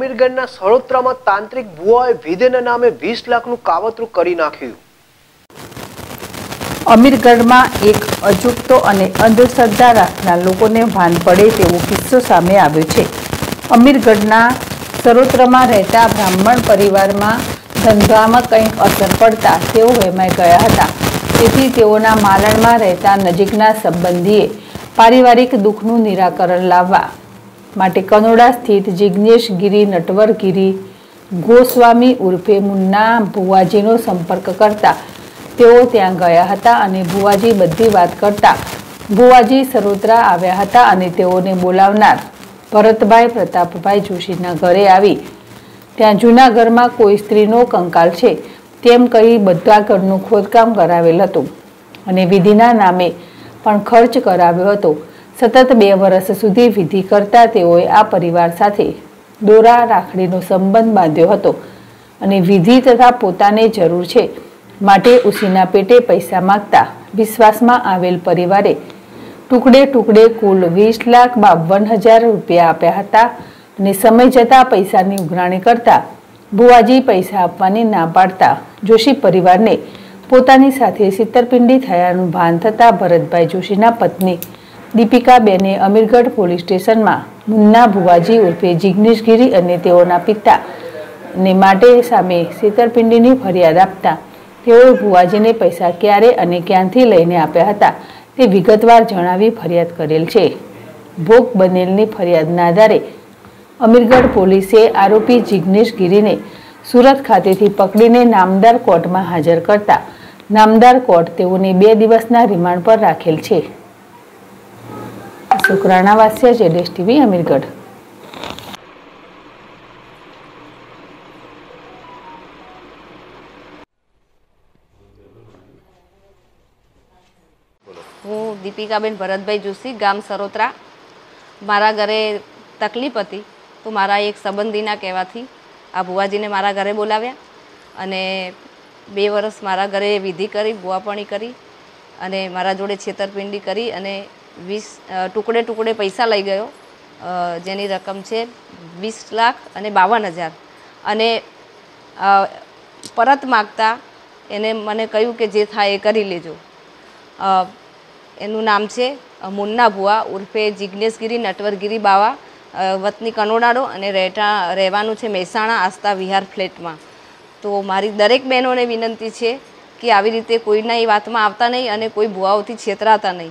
અમીરગઢના સરોત્રામાં તાંત્રિક ભુવાએ વિદેના નામે 20 લાખનું કાવતરું કરી નાખ્યું। અમીરગઢમાં એક અજુગતો અને અંધશ્રદ્ધા રાખનાર લોકોને ભાન પડે તેવો કિસ્સો સામે આવ્યો છે। અમીરગઢના સરોત્રામાં રહેતા બ્રાહ્મણ પરિવારમાં ધંધામાં કંઈક અસર પડતા તેઓ વેમાઈ ગયા હતા। તેથી તેઓના માલણમાં રહેતા નજીકના સંબંધીએ પારિવારિક દુઃખનું નિરાકરણ લાવવા माटे कनोड़ा स्थित जिग्नेश गिरी नटवर गिरी गोस्वामी उर्फे मुन्ना भूआजी संपर्क करता तेओ त्यां गया हता अने भूआजी बधी बात करता भूआजी सरोत्रा आव्या हता अने तेओने बोलावनार भरत भाई प्रताप भाई जोशीना घरे आवी त्यां जूना घर में कोई स्त्रीनो कंकाल छे तेम कही बधा घरनुं खोदकाम करावेल हतुं अने विधिना नामे पण खर्च कराव्यो हतो। सतत 2 वर्ष सुधी विधि करता तेओए आ परिवार साथे दोरा राखड़ीनो संबंध बांध्यो हतो अने विधि तथा पोताने जरूर छे माटे उसीना पेटे पैसा मागता विश्वासमां आवेल परिवारे टुकड़े टुकड़े कुल 20,52,000 रूपिया आप्या हता अने समय जता पैसानी उघराणी करता भुआजी पैसा आपवानी ना पाडता जोशी परिवारने पोतानी साथे छेतरपिंडी थयानुं भान थता भरतभाई जोशीना पत्नी दीपिका बेने अमीरगढ़ पोलीस स्टेशन में मुन्ना भूआजी उर्फे जिग्नेश गिरी अने तेओना पिता ने माटे सामे छेतरपिंडीनी फरियाद आपता तेओए भूआजीने पैसा क्यारे अने क्यांथी लईने आप्या हता ते विगतवार जणावी फरियाद करेल छे। भोग बनेलनी फरियादना आधारे अमीरगढ़ पोलीसे आरोपी जिग्नेश गिरीने सूरत खातेथी पकड़ीने नामदार कोर्ट में हाजर करता नामदार कोर्ट तेओने 2 दिवसना रिमांड पर राखेल छे। शुक्राना वासिया जेडेश टीवी अमीरगढ़। हूँ दीपिकाबेन भरतभाई जोशी गाम सरोत्रा। मारा घरे तकलीफ थी तो मारा एक संबंधीना कहेवाथी आ भुआजी ने मारा घरे बोलाव्या अने 2 वर्ष मारा घरे विधि करी भुआपणी करी अने मारा जोड़े छेतरपिंडी करी अने 20 टुकड़े टुकड़े पैसा लई गयो जेनी रकम छे 20,52,000 अने परत मागता एने मने कह्युं के जे थाय ए करी लेजो। एनुं नाम छे मुन्ना भुआ उर्फे जिग्नेश गिरी नटवर गिरी बावा वतनी कनोड़ाड़ो अने रहेवानुं छे मेहसाणा आस्था विहार फ्लेट में। तो मारी दरेक बहनोने विनंती छे कि आवी रीते कोईना ए वातमां आवता नहीं अने कोई भुआओथी छेतराता नहीं।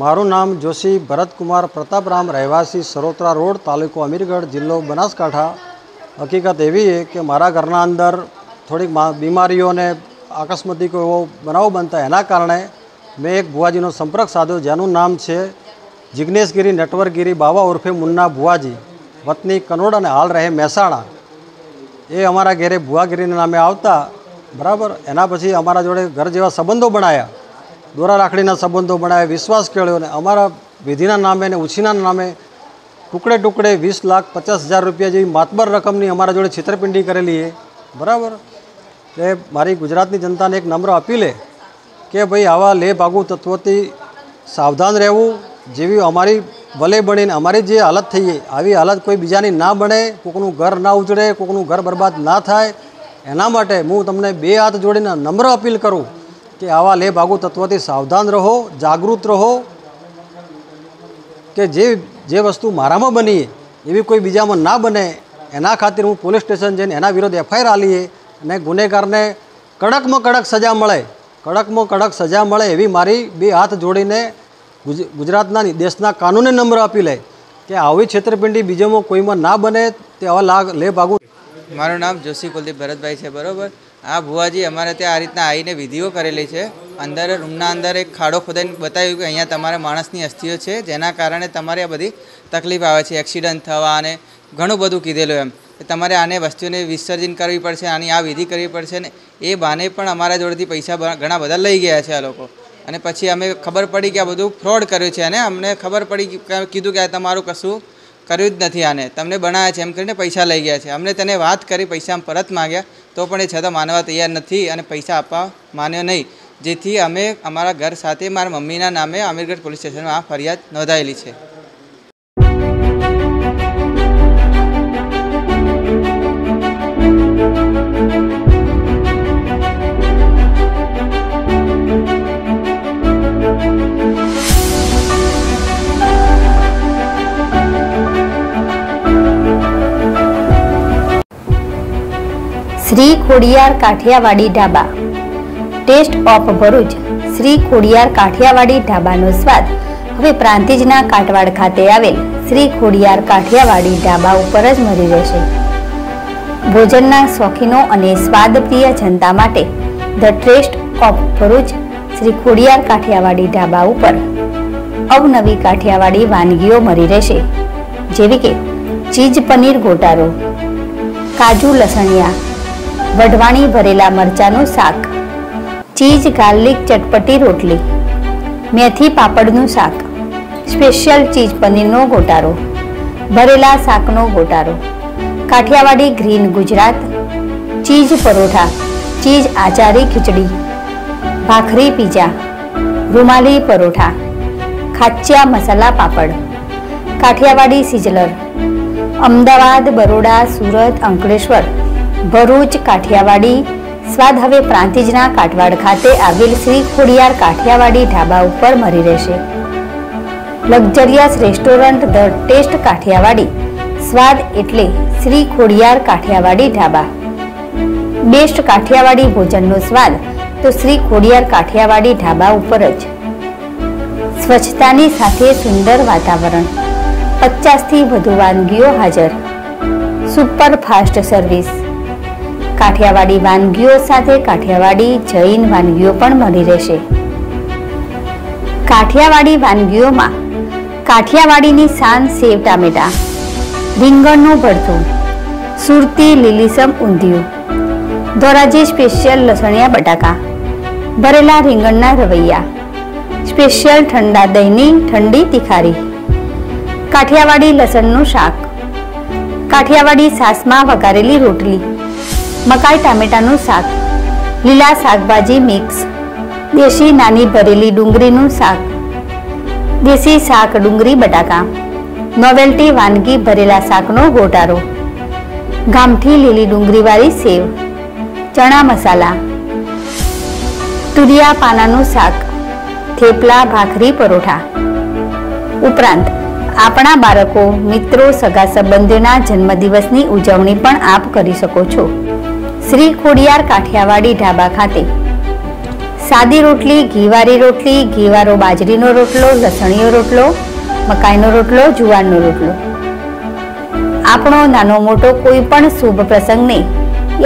मारू नाम जोशी भरत कुमार प्रतापराम रहवासी सरोत्रा रोड तालुको अमीरगढ़ जिल्लो बनासकांठा। हकीकत एवं है कि मारा घरना अंदर थोड़ी बीमारीओं ने आकस्मिक एवो बनाव बनता है एना कारणे मैं एक भुआजीनो संपर्क साध्यो जेनुं नाम छे जिग्नेश गिरी नटवर गिरी बावा उर्फे मुन्ना भुआजी वतनी कनोड़ा ने हाल रहे मेहसाणा। ए अमारा घेरे भुआगिरी नामे आवता बराबर एना पछी अमारा जोड़े घर जेवा संबंधों बनाया दोरा राखड़ीना संबंधों बनाया विश्वास केळ्यो ने अमारा विधिना नामे ने उछीना नामे टुकड़े टुकड़े 20,50,000 रुपया जेवी मातबर रकमनी अमारा जोड़े छेतरपिंडी करेली है। बराबर ए मारी गुजरातनी जनता ने एक नम्र अपील है कि भाई आवा ले भागू तत्वोथी सावधान रहेवुं। जेवी अमारी भले बनीने अमारी जे हालत थई है आवी हालत कोई बीजानी ना बने, कोकनुं घर ना उजड़े, कोकनुं घर बर्बाद ना थाय एना माटे हूँ तमने 2 हाथ जोड़ीने नम्र अपील करूँ कि आवा ले भागू तत्वोथी सावधान रहो, जागृत रहो कि जे वस्तु मारामां बनी एवी कोई बीजामां ना बने एना खातिर हूँ पोलीस स्टेशन जईने एना विरोध एफआईआर आलीए अने गुनेगारने कड़कमां कड़क सजा मळे, कड़कमां कड़क सजा मळे एवी मारी 2 हाथ जोड़ीने गुजरातना देशना कानूने नम्र अपील है कि आवी छेतरपिंडी बीजामां कोईमां ना बने ते आवा ले भागू। मारुं नाम जोशी कुलदीप भरतभाई छे। बरोबर आ भुआजी अमारे त्या आ रीतना आईने विधिओ करेली है। अंदर रूमना अंदर एक खाड़ो खोदाई बताव्युं कि अहींया तमारा माणसनी अस्थिओ छे जेना कारणे तमारे आ बधी तकलीफ आवे छे, एक्सिडेंट थवा अने घणुं बधुं कीधेलुं एम तमारे आने वस्तुने विसर्जन करवी पड़शे, आनी आ विधि करवी पड़शे ने ए बहाने पण अमारा जोड़ेथी पैसा घणा बधा लई गया छे आ लोको। अने पछी अमे खबर पड़ी कि आ बधुं फ्रॉड कर्युं छे अने अमने खबर पड़ी कीधुं कि आ तमारुं कशुं कर्युं ज नथी, आने तमने बनाव्या छे एम करीने पैसा लई गया छे। अमने तेने वात करी पैसा परत मांग्या तो पण ए छतां मानवा तैयार नथी अने पैसा आपवा मान्यो नहीं, जेथी अमे अमारा घर साथे मारा मम्मीना नामे अमीरगढ़ पोलीस स्टेशनमां फरियाद नोंधायेली छे। श्री खोड़ियार काठियावाड़ी ढाबा। Taste of Bharuch. श्री खोड़ियार काठियावाड़ी ढाबाનો સ્વાદ હવે પ્રાંતિજના કાટવાડ ખાતે આવેલ શ્રી खोड़ियार काठियावाड़ी ढाबा ઉપર જ મળી રહેશે। ભોજનના શોખીનો અને સ્વાદપ્રિય જનતા માટે the taste of Bharuch Shri Khodiyar Kathiawadi Dhaba ઉપર અવનવી કાઠિયાવાડી વાનગીઓ મળી રહેશે, જેવી કે चीज पनीर घोटारो, काजू लसणिया, वढ़वाणी भरेला मरचानु शाक, चीज गार्लिक चटपटी रोटली, मेथी पापड़नु शाक, स्पेशल चीज पनीरनो घोटारो, भरेला शाकनो घोटारो, Kathiyawadi green Gujarat, cheese paratha, cheese आचारी खिचड़ी, भाखरी पिज्जा, रुमाली परोठा, खाचिया मसाला पापड़, काठियावाड़ी सीजलर। अहमदावाद, बरोडा, सूरत, अंकलेश्वर, भरूच काठियावाड़ी स्वाद हवे प्रांतिजना काठवाड़ खाते आवेल श्री खोड़ियार काठियावाड़ी ढाबा उपर मळी रहेशे। Luxurious restaurant the taste Kathiawadi स्वाद एटले श्री खोड़ियार काठियावाड़ी ढाबा। बेस्ट काठियावाड़ी भोजननो स्वाद तो श्री खोड़ियार काठियावाड़ी ढाबा उपर ज। स्वच्छतानी साथे सुंदर वातावरण, 50 थी વધુ વાનગીઓ હાજર, સુપર ફાસ્ટ સર્વિસ, કાઠિયાવાડી વાનગીઓ સાથે કાઠિયાવાડી જૈન વાનગીઓ પણ મળી રહેશે। કાઠિયાવાડી વાનગીઓમાં કાઠિયાવાડીની શાન સેવ ટામેટા, રીંગણનું ભરતું, સુરતી લીલીસમ ઊંધિયું, ધોરાજી સ્પેશિયલ લસણિયા બટાકા, ભરેલા રીંગણના રવૈયા, સ્પેશિયલ ઠંડા દહીંની ઠંડી તિખારી, काठियावाड़ी लसणनुं शाक, काठियावाड़ी सासमां वगारेली रोटली, मकाई टामेटानुं शाक, लीला शाकभाजी मिक्स, देशी नानी भरेली डूंगरीनुं शाक, देशी शाक डूंगरी बटाका, नोवेल्टी वानगी भरेला शाकनो घोटारो, गामठी लीली डूंगरीवारी सेव, चना मसाला, तुरिया पानानुं शाक, थेपला भाखरी परोठा। उपरांत आपना बाळको, मित्रों, सगा संबंधीना जन्मदिवसनी उजवणी पण आप करी सको छो। श्री खोड़ियार काठियावाड़ी ढाबा खाते सादी रोटली, घीवारी रोटली, घीवारो बाजरीनो रोटलो, लसणीयो रोटलो, मकाईनो रोटलो, जुवारनो रोटलो, आपणो नानो मोटो कोई पण शुभ प्रसंगने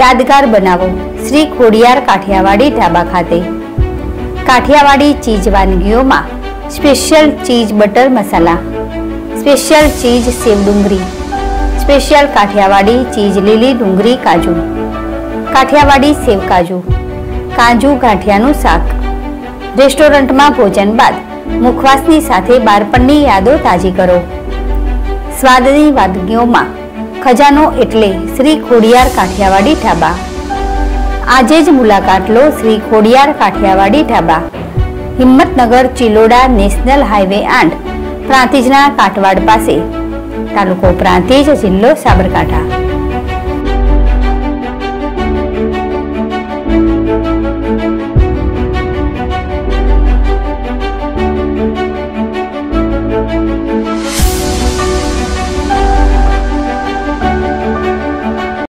यादगार बनावो। श्री खोड़ियार काठियावाड़ी ढाबा खाते काठियावाड़ी चीज वानगीओमां special cheese butter masala, special cheese save डूंगरी, स्पेशल काठियावाड़ी चीज लीली डूंगरी काजू, काठियावाड़ी सेव काजू, काजू गाठियानु शाक। रेस्टोरंट में भोजन बाद मुखवासनी साथे बाळपणनी यादों ताजी करो। स्वादनी वानगीओं में खजानो एटले श्री खोड़ियार काठियावाड़ी ढाबा। आजे ज मुलाकात लो श्री खोड़ियार काठियावाड़ी ढाबा, हिम्मतनगर, चिलोड़ा नेशनल हाईवे 8, प्रांतिजना काठवाड़ पासे, तालुको प्रांतिज, जिल्लो साबरकांठा।